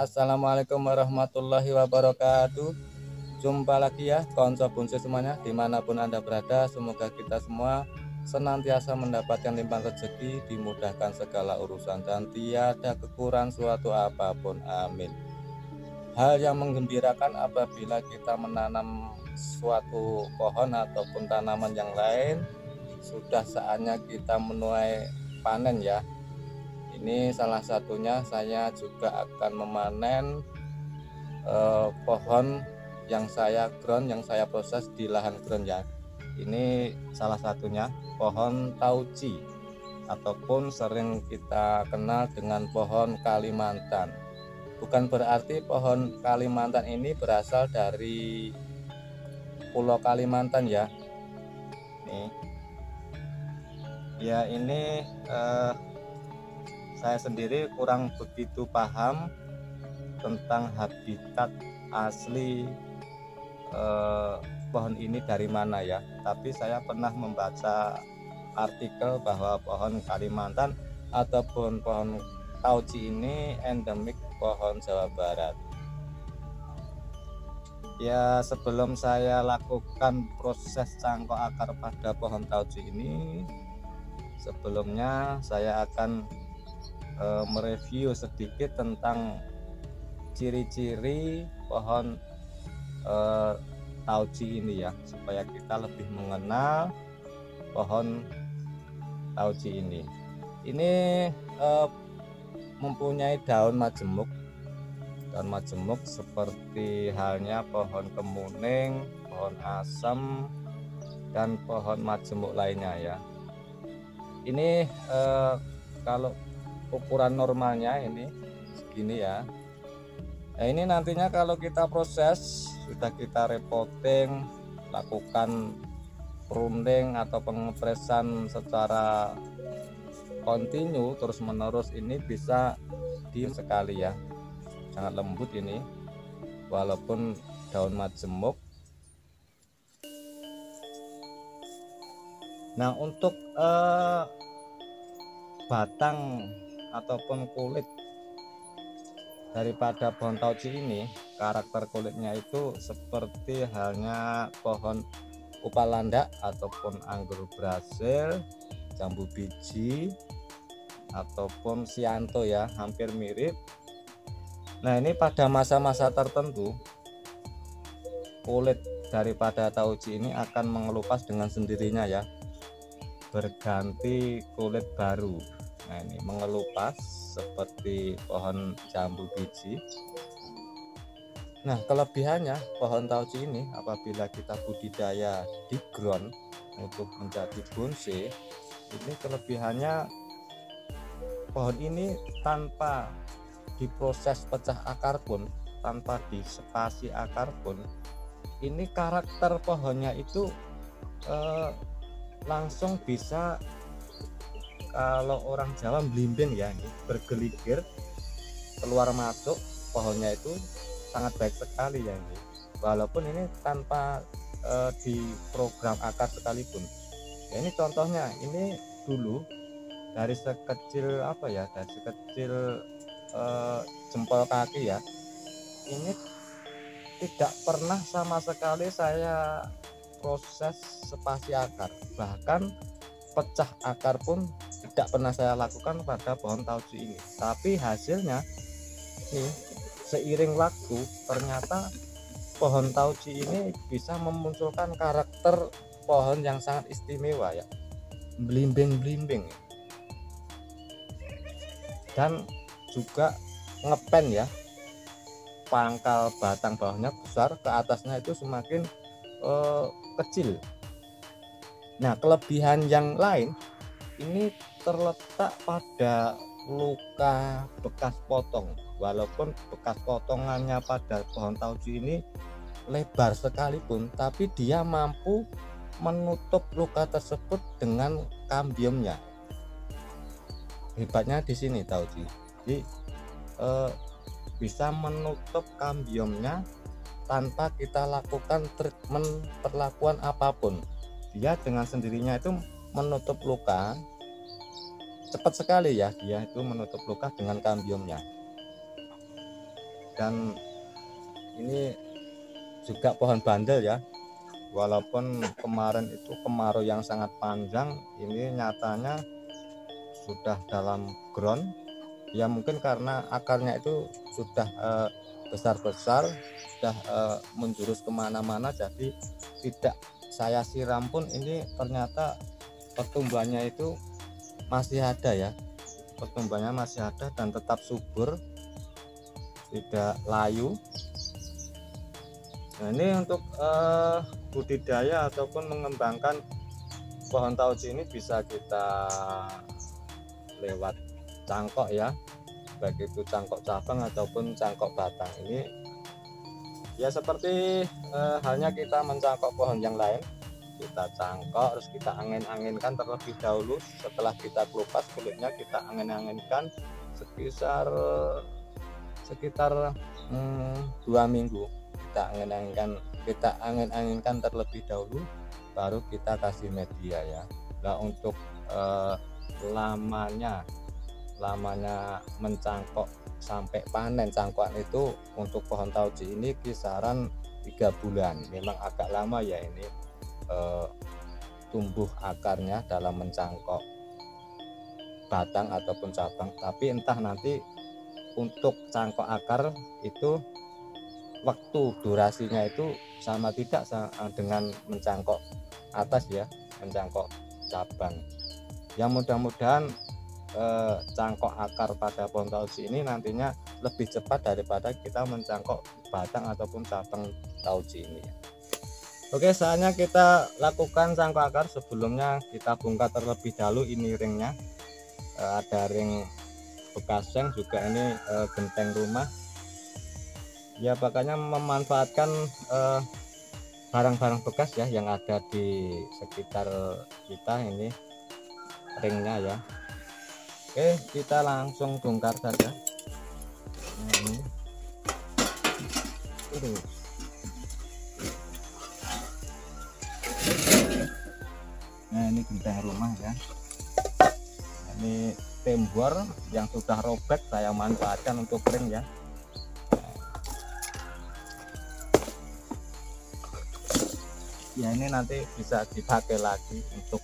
Assalamualaikum warahmatullahi wabarakatuh. Jumpa lagi ya konco bunsi semuanya, dimanapun Anda berada. Semoga kita semua senantiasa mendapatkan limpahan rezeki, dimudahkan segala urusan, dan tiada kekurangan suatu apapun. Amin. Hal yang menggembirakan apabila kita menanam suatu pohon ataupun tanaman yang lain, sudah saatnya kita menuai panen ya. Ini salah satunya, saya juga akan memanen pohon yang saya ground, yang saya proses di lahan ground ya. Ini salah satunya pohon Tauci, ataupun sering kita kenal dengan pohon Kalimantan. Bukan berarti pohon Kalimantan ini berasal dari Pulau Kalimantan ya. Nih, ya ini saya sendiri kurang begitu paham tentang habitat asli pohon ini dari mana ya. Tapi saya pernah membaca artikel bahwa pohon Kalimantan ataupun pohon Tauci ini endemik pohon Jawa Barat. Ya, sebelum saya lakukan proses cangkok akar pada pohon Tauci ini, sebelumnya saya akan mereview sedikit tentang ciri-ciri pohon Tauci ini ya, supaya kita lebih mengenal pohon Tauci ini. Ini mempunyai daun majemuk. Daun majemuk seperti halnya pohon kemuning, pohon asem, dan pohon majemuk lainnya ya. Ini kalau ukuran normalnya ini segini ya. Nah, ini nantinya kalau kita proses, sudah kita repotting, lakukan pruning atau pengepresan secara kontinu terus menerus, ini bisa diem sekali ya. Sangat lembut ini, walaupun daun majemuk. Nah, untuk batang ataupun kulit daripada pohon Tauci ini, karakter kulitnya itu seperti halnya pohon kupal landak ataupun anggur Brasil, jambu biji ataupun sianto ya, hampir mirip. Nah, ini pada masa-masa tertentu kulit daripada Tauci ini akan mengelupas dengan sendirinya ya, berganti kulit baru. Nah, ini mengelupas seperti pohon jambu biji. Nah, kelebihannya pohon Tauci ini apabila kita budidaya di ground untuk menjadi bonsai, ini kelebihannya pohon ini tanpa diproses pecah akar pun, tanpa disepasi akar pun, ini karakter pohonnya itu langsung bisa, kalau orang Jawa blimbing ya, ini bergeligir keluar masuk. Pohonnya itu sangat baik sekali ya ini, walaupun ini tanpa diprogram akar sekalipun ya. Ini contohnya, ini dulu dari sekecil apa ya, dari sekecil jempol kaki ya. Ini tidak pernah sama sekali saya proses spasi akar, bahkan pecah akar pun tidak pernah saya lakukan pada pohon Tauci ini. Tapi hasilnya nih, seiring waktu ternyata pohon Tauci ini bisa memunculkan karakter pohon yang sangat istimewa ya, blimbing-blimbing, dan juga ngepen ya, pangkal batang bawahnya besar, ke atasnya itu semakin kecil. Nah, kelebihan yang lain ini terletak pada luka bekas potong. Walaupun bekas potongannya pada pohon Tauci ini lebar sekalipun, tapi dia mampu menutup luka tersebut dengan kambiumnya. Hebatnya di sini Tauci. Jadi bisa menutup kambiumnya tanpa kita lakukan treatment perlakuan apapun. Dia dengan sendirinya itu menutup luka, cepat sekali ya dia itu menutup luka dengan kambiumnya. Dan ini juga pohon bandel ya, walaupun kemarin itu kemarau yang sangat panjang, ini nyatanya sudah dalam ground ya, mungkin karena akarnya itu sudah besar-besar, sudah menjurus kemana-mana, jadi tidak saya siram pun ini ternyata pertumbuhannya itu masih ada ya, pertumbuhannya masih ada dan tetap subur, tidak layu. Nah ini untuk budidaya ataupun mengembangkan pohon Tauci ini bisa kita lewat cangkok ya, baik itu cangkok cabang ataupun cangkok batang. Ini ya seperti halnya kita mencangkok pohon yang lain, kita cangkok terus kita angin-anginkan terlebih dahulu. Setelah kita kelupas kulitnya, kita angin-anginkan sekitar 2 minggu, kita angin-anginkan terlebih dahulu, baru kita kasih media ya. Nah untuk lamanya mencangkok sampai panen cangkokan itu untuk pohon Tauci ini kisaran 3 bulan. Memang agak lama ya ini tumbuh akarnya dalam mencangkok batang ataupun cabang, tapi entah nanti untuk cangkok akar itu waktu durasinya itu sama tidak dengan mencangkok atas ya, mencangkok cabang. Ya mudah-mudahan cangkok akar pada pohon Tauci ini nantinya lebih cepat daripada kita mencangkok batang ataupun cabang Tauci ini. Oke, saatnya kita lakukan cangkok akar. Sebelumnya kita bongkar terlebih dahulu ini ringnya, ada ring bekas seng juga, ini genteng rumah ya, makanya memanfaatkan barang-barang bekas ya yang ada di sekitar kita, ini ringnya ya. Oke, kita langsung bongkar saja. Nah, ini. Nah, ini genteng rumah ya. Ini tembor yang sudah robek saya manfaatkan untuk ring ya. Ya ini nanti bisa dipakai lagi untuk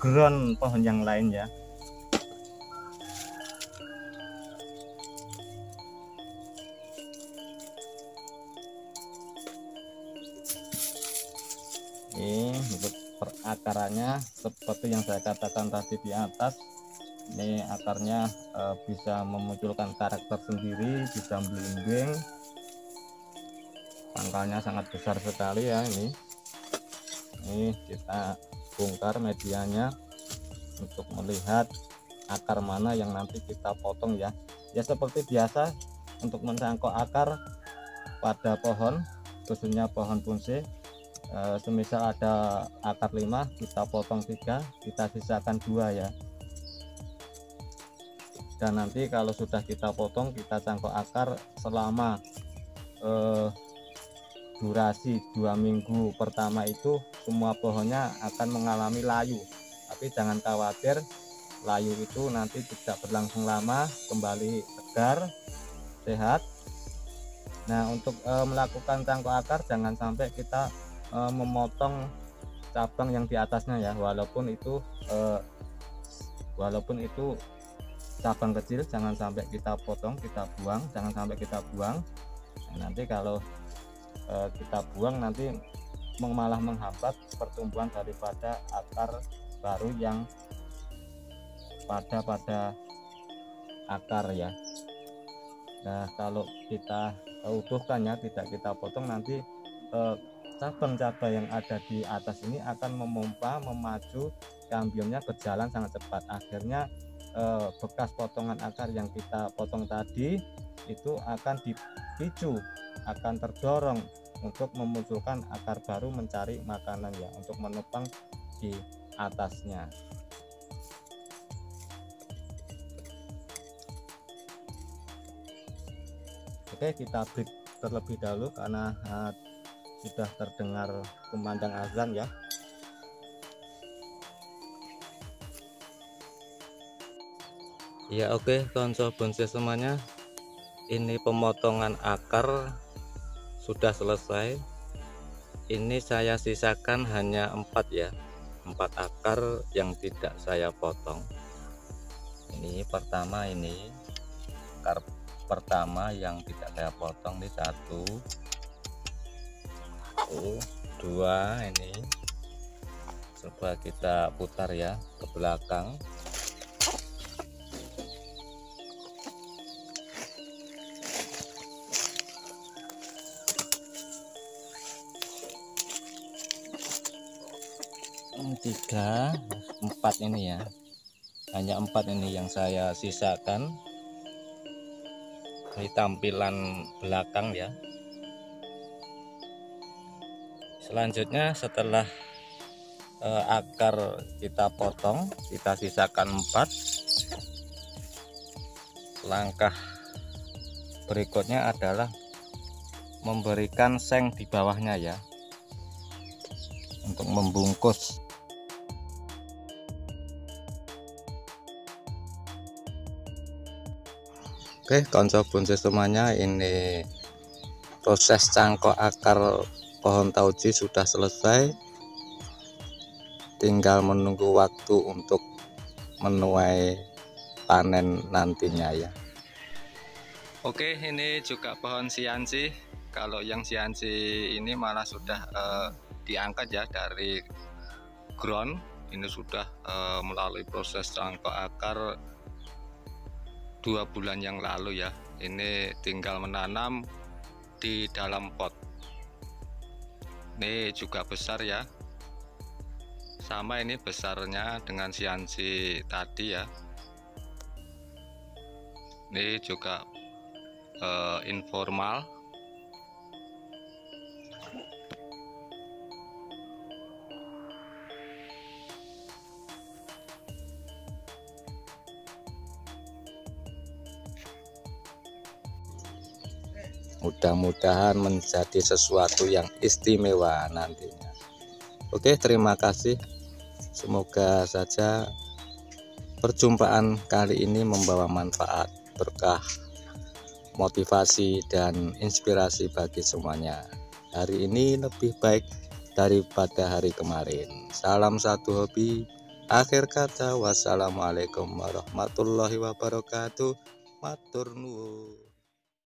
ground pohon yang lain ya. Ini untuk perakarannya seperti yang saya katakan tadi di atas, ini akarnya bisa memunculkan karakter sendiri, bisa belimbing, pangkalnya sangat besar sekali ya. Ini kita bongkar medianya untuk melihat akar mana yang nanti kita potong ya. Ya seperti biasa untuk mencangkok akar pada pohon, khususnya pohon punse, semisal ada akar 5, kita potong 3, kita sisakan 2 ya. Dan nanti kalau sudah kita potong, kita cangkok akar selama durasi 2 minggu pertama itu semua pohonnya akan mengalami layu. Tapi jangan khawatir, layu itu nanti tidak berlangsung lama, kembali segar, sehat. Nah untuk melakukan cangkok akar jangan sampai kita memotong cabang yang di atasnya ya, walaupun itu cabang kecil, jangan sampai kita potong, kita buang, jangan sampai kita buang. Nah, nanti kalau kita buang nanti malah menghambat pertumbuhan daripada akar baru yang pada akar ya. Nah kalau kita utuhkannya, tidak kita potong, nanti cabang-cabang yang ada di atas ini akan memompa, memacu, kambiumnya berjalan sangat cepat. Akhirnya bekas potongan akar yang kita potong tadi itu akan dipicu, akan terdorong untuk memunculkan akar baru mencari makanan ya, untuk menopang di atasnya. Oke, kita break terlebih dahulu karena sudah terdengar kumandang azan ya. Ya oke, konco bonsai semuanya, ini pemotongan akar sudah selesai. Ini saya sisakan hanya 4 ya, 4 akar yang tidak saya potong. Ini pertama, ini akar pertama yang tidak saya potong, ini 1, 2, ini coba kita putar ya ke belakang. Tiga, 4 ini ya, hanya 4 ini yang saya sisakan. Ini tampilan belakang ya. Selanjutnya setelah akar kita potong, kita sisakan 4. Langkah berikutnya adalah memberikan seng di bawahnya ya, untuk membungkus. Oke, konco buncis semuanya, ini proses cangkok akar pohon Tauci sudah selesai. Tinggal menunggu waktu untuk menuai panen nantinya ya. Oke, ini juga pohon siansi. Kalau yang siansi ini malah sudah diangkat ya dari ground. Ini sudah melalui proses cangkok akar 2 bulan yang lalu ya. Ini tinggal menanam di dalam pot. Ini juga besar ya, sama ini besarnya dengan siansi tadi ya. Ini juga informal. Mudah-mudahan menjadi sesuatu yang istimewa nantinya. Oke, terima kasih. Semoga saja perjumpaan kali ini membawa manfaat, berkah, motivasi, dan inspirasi bagi semuanya. Hari ini lebih baik daripada hari kemarin. Salam satu hobi. Akhir kata, wassalamualaikum warahmatullahi wabarakatuh. Matur nuwun.